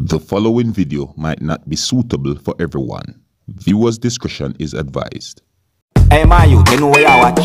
The following video might not be suitable for everyone. Viewers' discretion is advised. Hey, man, you know where I watch.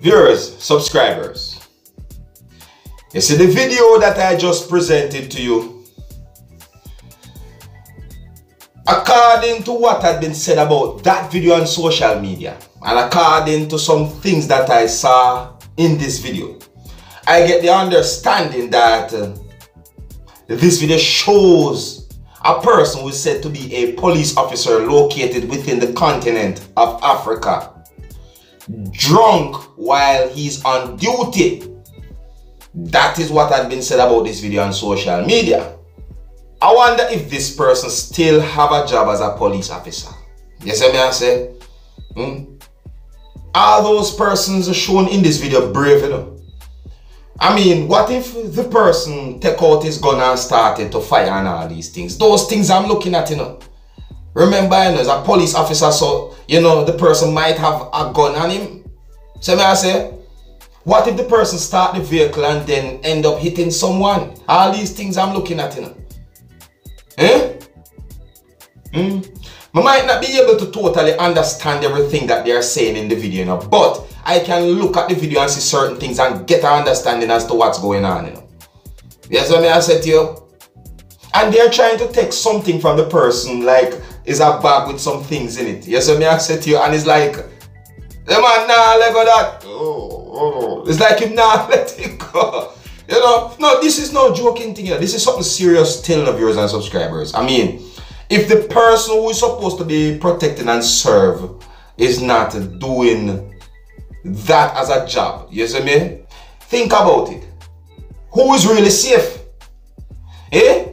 Viewers, subscribers, you see the video that I just presented to you. According to what had been said about that video on social media, and according to some things that I saw in this video, I get the understanding that this video shows a person who is said to be a police officer located within the continent of Africa, drunk while he's on duty. That is what had been said about this video on social media. I wonder if this person still have a job as a police officer. You see me I say? Are those persons shown in this video brave enough? I mean, what if the person take out his gun and started to fire and all these things? Those things I'm looking at, you know. Remember, you know, as a police officer, so, you know, the person might have a gun on him. So may I say, what if the person start the vehicle and then end up hitting someone? All these things I'm looking at, you know. Eh? I might not be able to totally understand everything that they are saying in the video, you know, but I can look at the video and see certain things and get an understanding as to what's going on, you know. Yes, what I said to you. And they're trying to take something from the person, like is a bag with some things in it. Yes, what I said to you, and it's like, the man nah let go that. Oh, oh. It's like you nah let it go. You know, no, this is no joking thing, you know. This is something serious telling of viewers and subscribers. I mean, if the person who is supposed to be protecting and serve is not doing that as a job, you see me? Think about it. Who is really safe? Eh?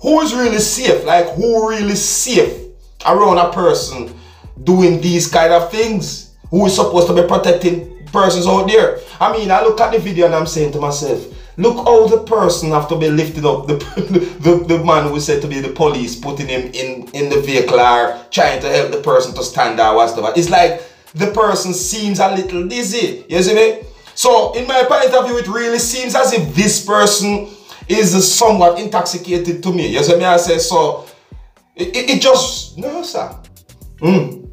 Who is really safe? Like, who really safe around a person doing these kind of things? Who is supposed to be protecting persons out there? I mean, I look at the video and I'm saying to myself, look how the person have to be lifted up, the man who is said to be the police, putting him in the vehicle or trying to help the person to stand or whatever. It's like the person seems a little dizzy, you see me? So in my point of view, it really seems as if this person is somewhat intoxicated to me, you see me? I say, so, it just, no sir, No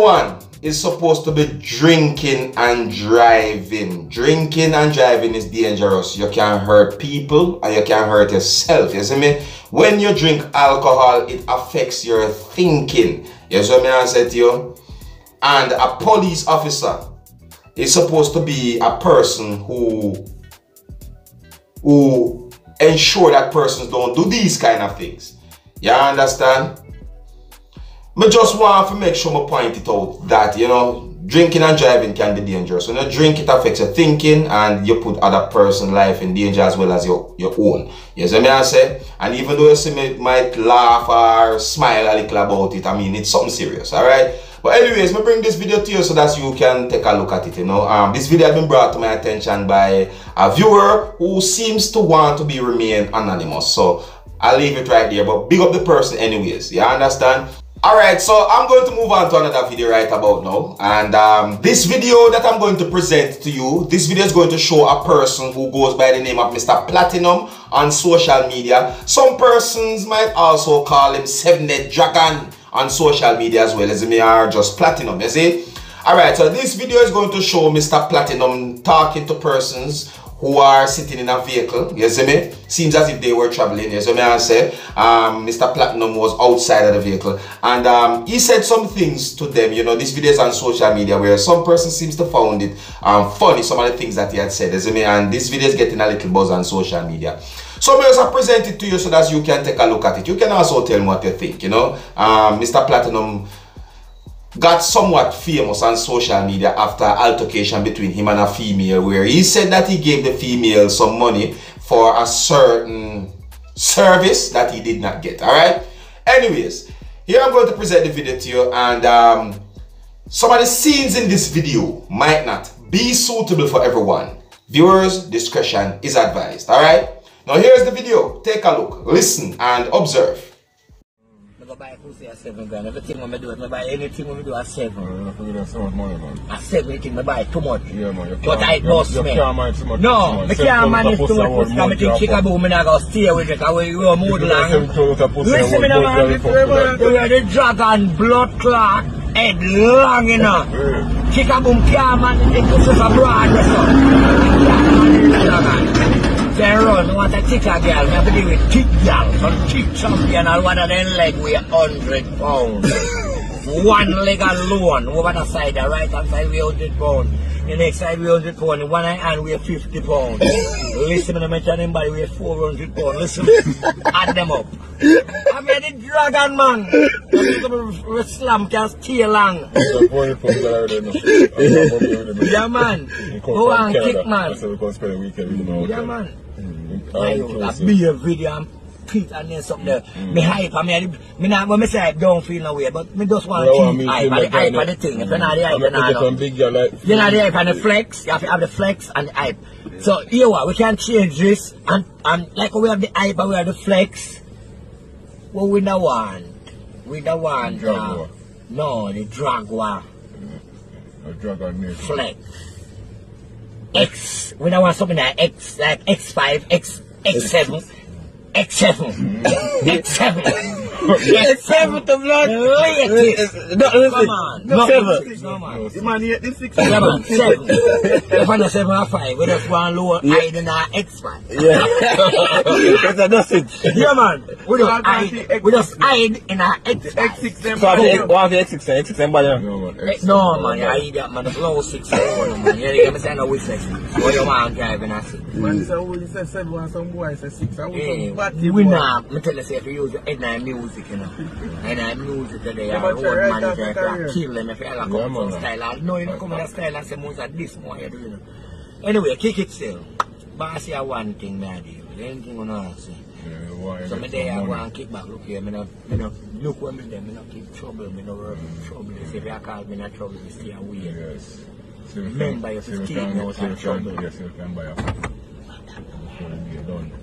one is supposed to be drinking and driving. Drinking and driving is dangerous. You can hurt people and you can hurt yourself. You see me? When you drink alcohol, it affects your thinking. You see me? I said to you. And a police officer is supposed to be a person who ensure that persons don't do these kind of things. You understand? I just want to make sure I point it out that, you know, drinking and driving can be dangerous. When you drink, it affects your thinking and you put other person's life in danger as well as your own. You see me I say? And even though you see me might laugh or smile a little about it, I mean, it's something serious, alright? But anyways, I bring this video to you so that you can take a look at it, you know. This video has been brought to my attention by a viewer who seems to want to remain anonymous. So, I'll leave it right there, but big up the person anyways, you understand? Alright, so I'm going to move on to another video right about now. And this video that I'm going to present to you, this video is going to show a person who goes by the name of Mr. Platinum on social media. Some persons might also call him 7-Net Dragon on social media as well as me are just Platinum, you see? Alright, so this video is going to show Mr. Platinum talking to persons who are sitting in a vehicle, you see me? Seems as if they were traveling, you see me I say? Mr. Platinum was outside of the vehicle and he said some things to them, you know, this video is on social media where some person seems to found it funny, some of the things that he had said, you see me? And this video is getting a little buzz on social media. So I also present it to you so that you can take a look at it. You can also tell me what you think, you know? Mr. Platinum got somewhat famous on social media after an altercation between him and a female where he said that he gave the female some money for a certain service that he did not get, all right? Anyways, here I'm going to present the video to you and some of the scenes in this video might not be suitable for everyone. Viewers' discretion is advised, all right? Now here's the video. Take a look, listen and observe. I buy pussy at 7 grand. Everything I do, I buy anything I do at 7. You're not going to do so much money, man. At 7, everything I buy too much. Yeah, man. You but I lost, man. You can't manage too much. No, I can't manage too much. Because I think Chicago, I'm not going to stay with it. I will move along. Listen, man, I'm going to the dragon blood clock head long enough. Chicago, I can't manage the pussies abroad. I can't manage the dragon. They run, want a thicker girl, have to deal with thick girl, some thick champion, and one of them leg weigh 100 pounds. One leg alone, over the side, the right hand side weigh 100 pounds, the next side weigh 100 pounds, the one hand weigh 50 pounds. Listen, I mention anybody weigh 400 pounds, listen, add them up. I mean the dragon man, the slam can stay long. Yeah man, go and kick man. Yeah man. That be a video and Pete and then something there. Me hype and me not when me say I don't feel no way, but me just want to keep hype and the hype and the thing. If you're not the hype, you're not the hype and the flex, you have to have the flex and the hype. So here what, we can change this and like we have the hype and we have the flex. Well we don't want. We don't want drag. No, the drag war. A drag on flex. X, we don't want something like X5, X7, X7, X7, X7 to blood. Come on, no seven, no man. The man here, this 6, yeah man, 7. If I know 7 or 5, we just want lower hide in our X5. Yeah, that's nothing. Yeah man, we just hide in our X6. So one the X6, X6 body. No man, you idiot man, the flow 6 1 man. You get me saying no with 6. What you want driving a 6? Man say you say 7 some boy say 6. We not, me tell you say if you use your head and music, you know. And I music today, I road manager, I kill them if you like some style. I know you come in a style and say most of this more you do, you know. Anyway, kick it still. But I say one thing, I do. Anything you know, say. So me day I go and kick back, look here, me no look when me there, me no keep trouble, me no work in trouble. If you call me no trouble, you stay away. Yes. Remember you stay in trouble. Yes, you can buy a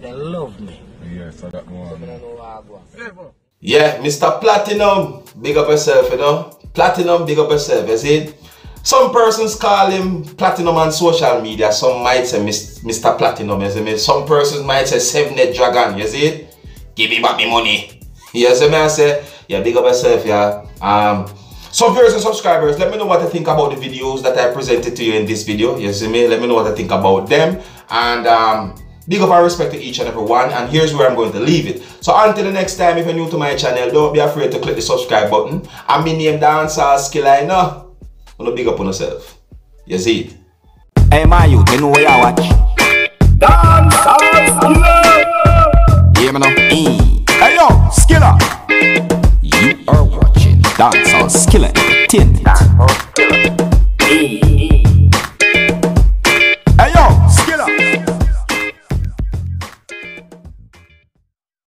they love me. Yeah, so that one. Yeah, Mr. Platinum, big up yourself, you know. Platinum, big up yourself, you see. Some persons call him Platinum on social media. Some might say Mr. Platinum, you see. Some persons might say 7-Net Dragon, you see. Give me back my money. You see me, I say. Yeah, big up yourself, yeah. So viewers and subscribers, let me know what you think about the videos that I presented to you in this video. You see me? Let me know what I think about them. And big up and respect to each and every one. And here's where I'm going to leave it. So until the next time, if you're new to my channel, don't be afraid to click the subscribe button. And my name Dancehallskilla, you know. I'm gonna big up on yourself. You see it? Hey man, you know where I watch. Dancehallskilla. Yeah, man. Hey yo, Skilla. You are watching Dancehallskilla.